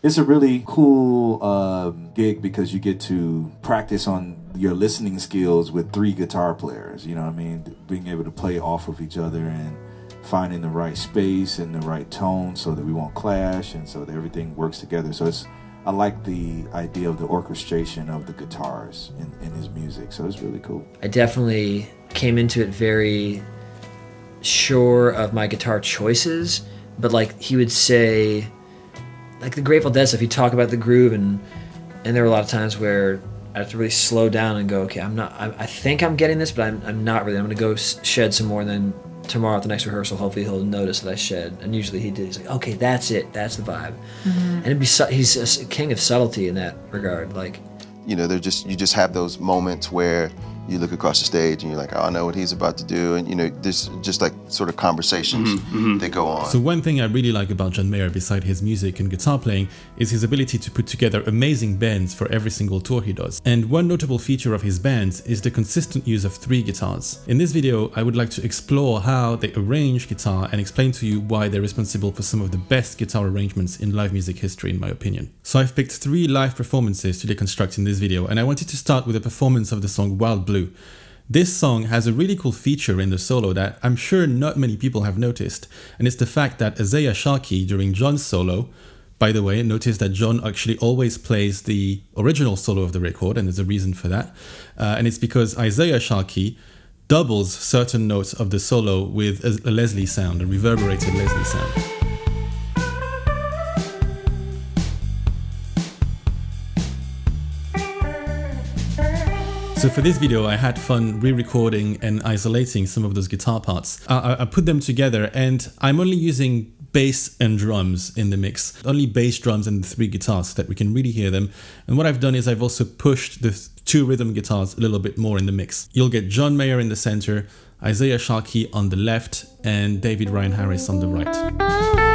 It's a really cool gig because you get to practice on your listening skills with three guitar players, you know what I mean? Being able to play off of each other and finding the right space and the right tone so that we won't clash and so that everything works together. So it's, I like the idea of the orchestration of the guitars in his music, so it's really cool. I definitely came into it very sure of my guitar choices, but like he would say, like the Grateful Dead stuff, you talk about the groove, and there were a lot of times where I have to really slow down and go, okay, I think I'm getting this, but I'm not really. I'm gonna go shed some more, and then tomorrow at the next rehearsal, hopefully he'll notice that I shed. And usually he did. He's like, okay, that's it, that's the vibe. Mm-hmm. And it'd be he's a king of subtlety in that regard. Like, you know, they're just, you just have those moments where you look across the stage and you're like, oh, I know what he's about to do. And, you know, there's just like sort of conversations that go on. So one thing I really like about John Mayer, beside his music and guitar playing, is his ability to put together amazing bands for every single tour he does. And one notable feature of his bands is the consistent use of three guitars. In this video, I would like to explore how they arrange guitar and explain to you why they're responsible for some of the best guitar arrangements in live music history, in my opinion. So I've picked three live performances to deconstruct in this video, and I wanted to start with a performance of the song Wild Blue. This song has a really cool feature in the solo that I'm sure not many people have noticed, and it's the fact that Isaiah Sharkey, during John's solo, by the way, notice that John actually always plays the original solo of the record, and there's a reason for that, and it's because Isaiah Sharkey doubles certain notes of the solo with a Leslie sound, a reverberated Leslie sound. So for this video, I had fun re-recording and isolating some of those guitar parts. I put them together, and I'm only using bass and drums in the mix. Only bass, drums, and the three guitars so that we can really hear them. And what I've done is I've also pushed the two rhythm guitars a little bit more in the mix. You'll get John Mayer in the center, Isaiah Sharkey on the left, and David Ryan Harris on the right.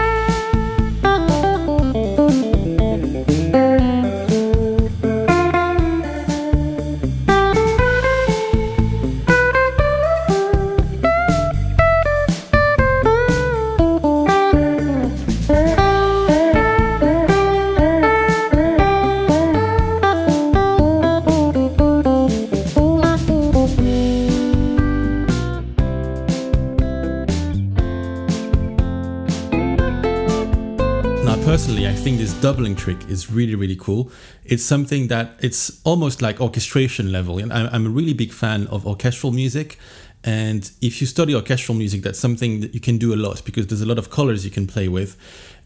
Personally, I think this doubling trick is really, really cool. It's something that it's almost like orchestration level, and I'm a really big fan of orchestral music. And if you study orchestral music, that's something that you can do a lot because there's a lot of colors you can play with,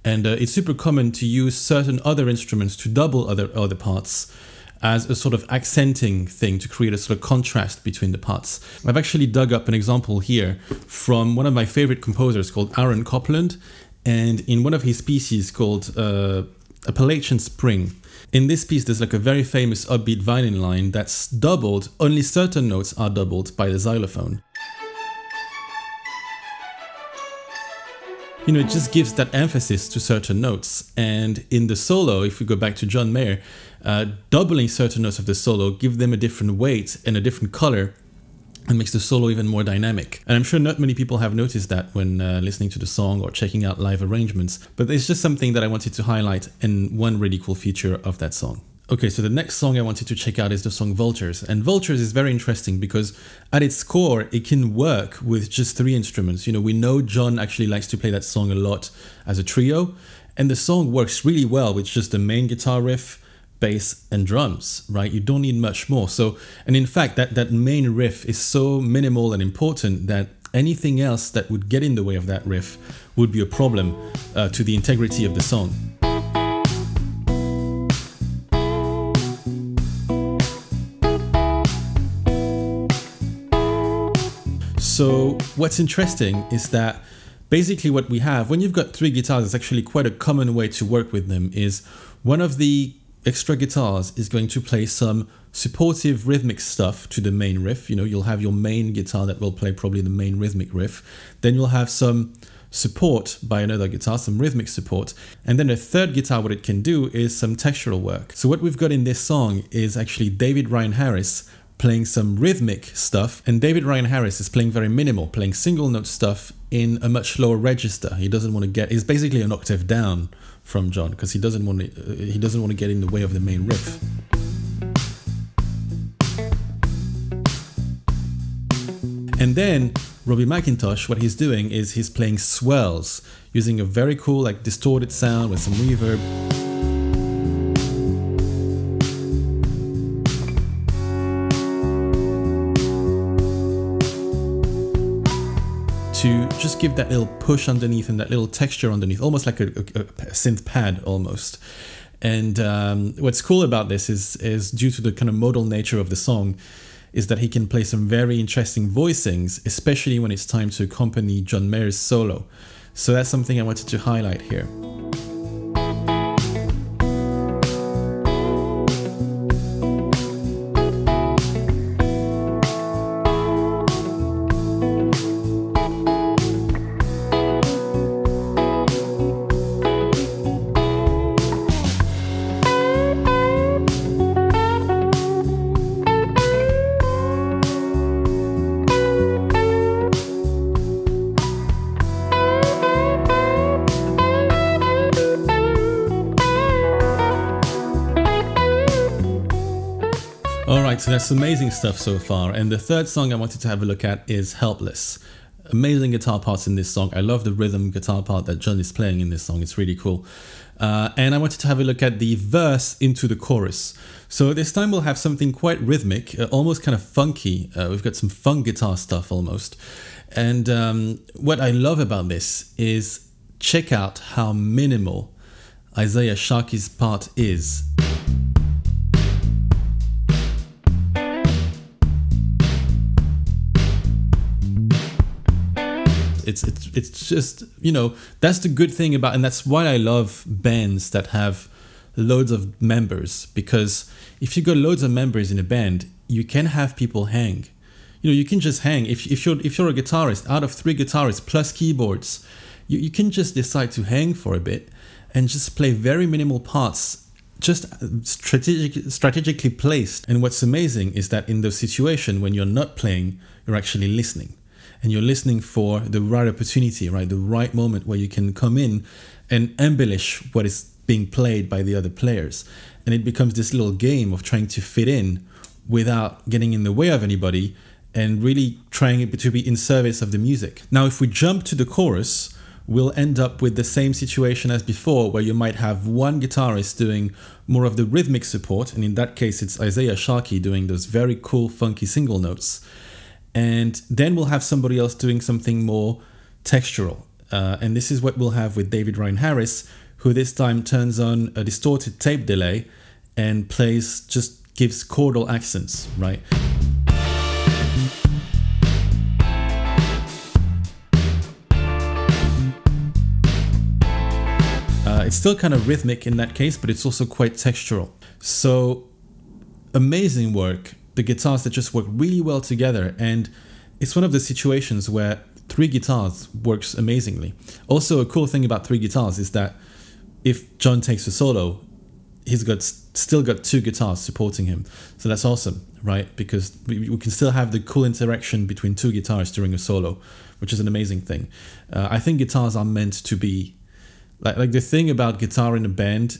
and it's super common to use certain other instruments to double other parts as a sort of accenting thing to create a sort of contrast between the parts. I've actually dug up an example here from one of my favorite composers called Aaron Copland. And in one of his pieces called Appalachian Spring, in this piece there's like a very famous upbeat violin line that's doubled, only certain notes are doubled by the xylophone. You know, it just gives that emphasis to certain notes. And in the solo, if we go back to John Mayer, doubling certain notes of the solo give them a different weight and a different color, and makes the solo even more dynamic. And I'm sure not many people have noticed that when listening to the song or checking out live arrangements, but it's just something that I wanted to highlight in one really cool feature of that song. Okay, so the next song I wanted to check out is the song Vultures. And Vultures is very interesting because at its core, it can work with just three instruments. You know, we know John actually likes to play that song a lot as a trio, and the song works really well with just the main guitar riff, bass and drums, right? You don't need much more. So, and in fact, that main riff is so minimal and important that anything else that would get in the way of that riff would be a problem to the integrity of the song. So what's interesting is that basically what we have, when you've got three guitars, it's actually quite a common way to work with them is one of the extra guitars is going to play some supportive rhythmic stuff to the main riff. You know, you'll have your main guitar that will play probably the main rhythmic riff. Then you'll have some support by another guitar, some rhythmic support. And then a third guitar, what it can do is some textural work. So what we've got in this song is actually David Ryan Harris playing some rhythmic stuff. And David Ryan Harris is playing very minimal, playing single note stuff in a much lower register. He doesn't want to get, he's basically an octave down from John, because he doesn't want to get in the way of the main riff. And then Robbie McIntosh, what he's doing is he's playing swells, using a very cool, like, distorted sound with some reverb. To just give that little push underneath and that little texture underneath, almost like a synth pad almost. And what's cool about this is due to the kind of modal nature of the song, is that he can play some very interesting voicings, especially when it's time to accompany John Mayer's solo. So that's something I wanted to highlight here. So that's amazing stuff so far, and the third song I wanted to have a look at is Helpless. Amazing guitar parts in this song. I love the rhythm guitar part that John is playing in this song. It's really cool. And I wanted to have a look at the verse into the chorus. So this time we'll have something quite rhythmic, almost kind of funky. We've got some funk guitar stuff almost. And what I love about this is check out how minimal Isaiah Sharkey's part is. It's just, you know, that's the good thing about, and that's why I love bands that have loads of members, because if you got loads of members in a band, you can have people hang. You know, you can just hang. If you're a guitarist, out of 3 guitarists plus keyboards, you can just decide to hang for a bit and just play very minimal parts, just strategically placed. And what's amazing is that in those situations when you're not playing, you're actually listening. And you're listening for the right opportunity, right? The right moment where you can come in and embellish what is being played by the other players. And it becomes this little game of trying to fit in without getting in the way of anybody and really trying to be in service of the music. Now, if we jump to the chorus, we'll end up with the same situation as before, where you might have one guitarist doing more of the rhythmic support. And in that case, it's Isaiah Sharkey doing those very cool, funky single notes. And then we'll have somebody else doing something more textural. And this is what we'll have with David Ryan Harris, who this time turns on a distorted tape delay and plays, just gives chordal accents, right? It's still kind of rhythmic in that case, but it's also quite textural. So amazing work. The guitars that just work really well together, and it's one of the situations where 3 guitars works amazingly. Also, a cool thing about 3 guitars is that if John takes a solo, he's still got 2 guitars supporting him. So that's awesome, right? Because we can still have the cool interaction between 2 guitars during a solo, which is an amazing thing. I think guitars are meant to be like the thing about guitar in a band,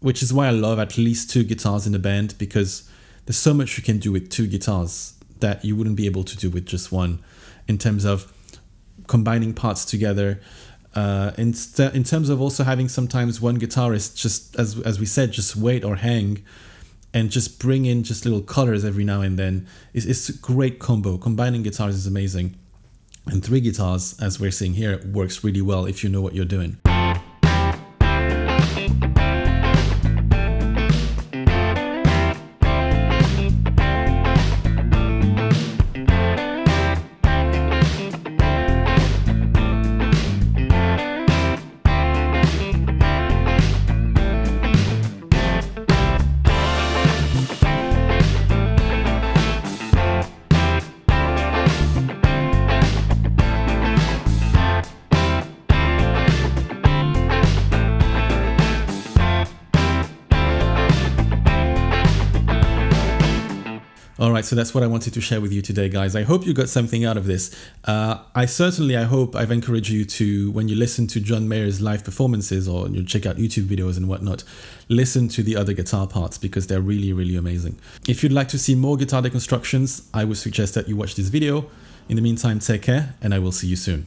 which is why I love at least 2 guitars in a band, because there's so much you can do with 2 guitars that you wouldn't be able to do with just one, in terms of combining parts together, in terms of also having sometimes one guitarist just, as we said, just wait or hang and just bring in just little colors every now and then. It's a great combo. Combining guitars is amazing. And 3 guitars, as we're seeing here, works really well if you know what you're doing. All right, so that's what I wanted to share with you today, guys. I hope you got something out of this. I hope I've encouraged you to, when you listen to John Mayer's live performances or you check out YouTube videos and whatnot, listen to the other guitar parts because they're really, really amazing. If you'd like to see more guitar deconstructions, I would suggest that you watch this video. In the meantime, take care, and I will see you soon.